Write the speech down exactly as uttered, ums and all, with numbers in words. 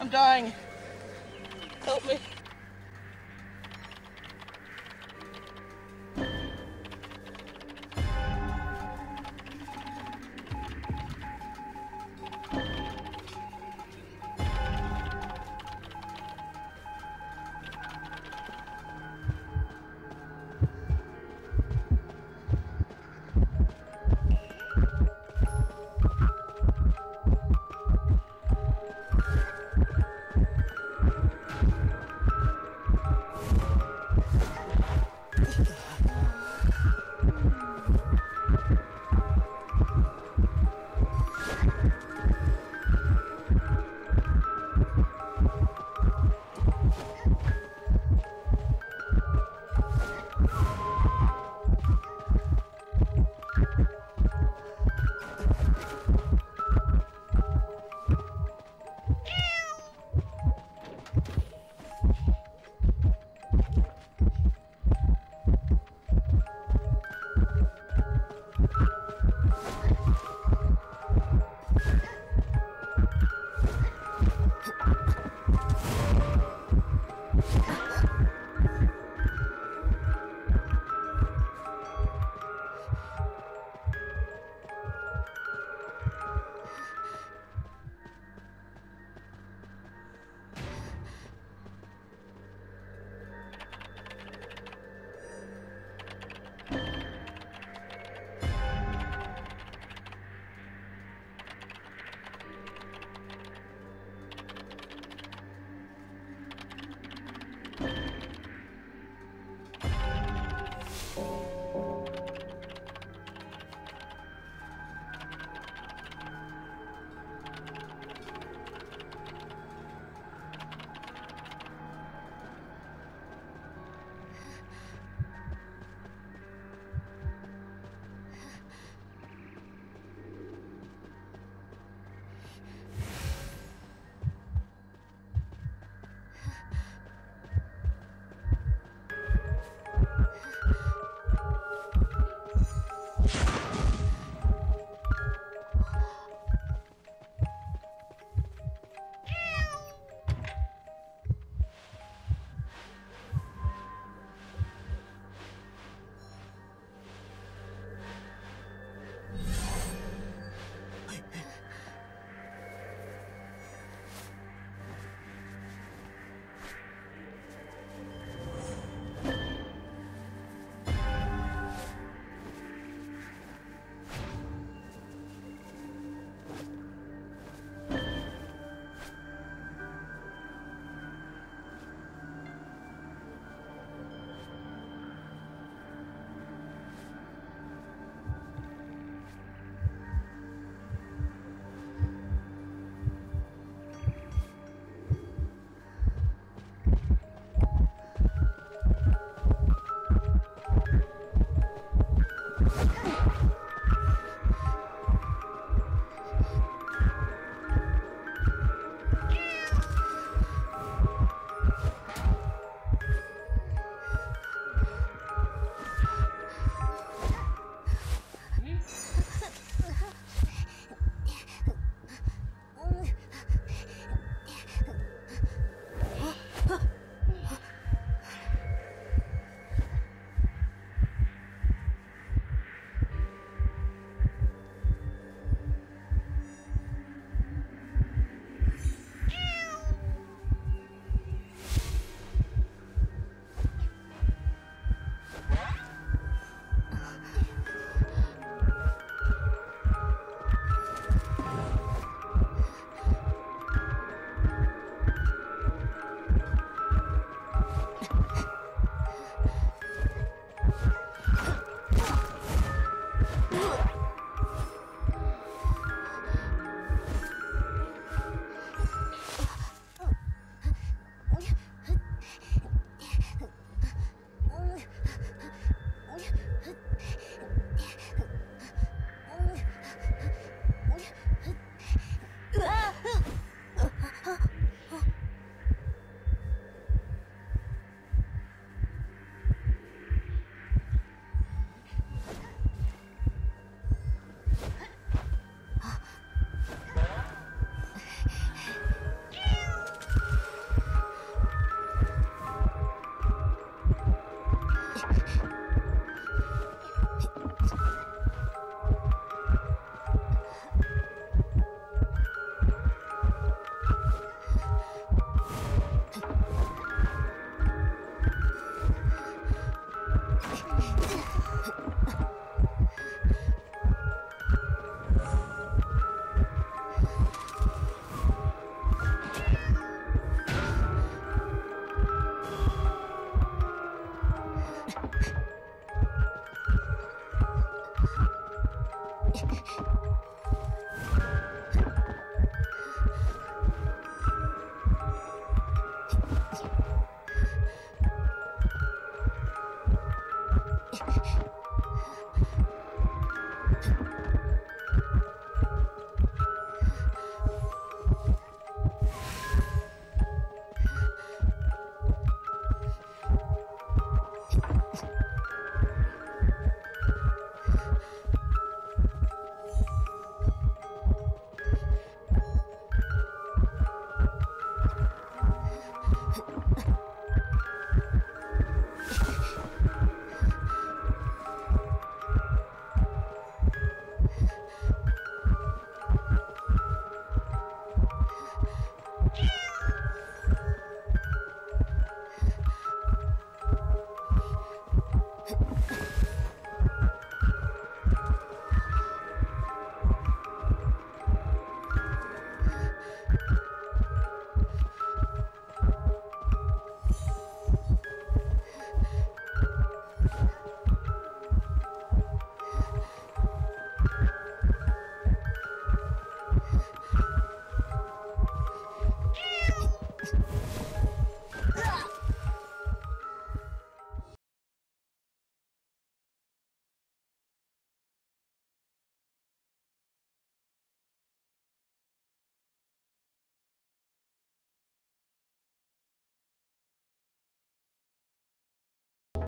I'm dying. Help me.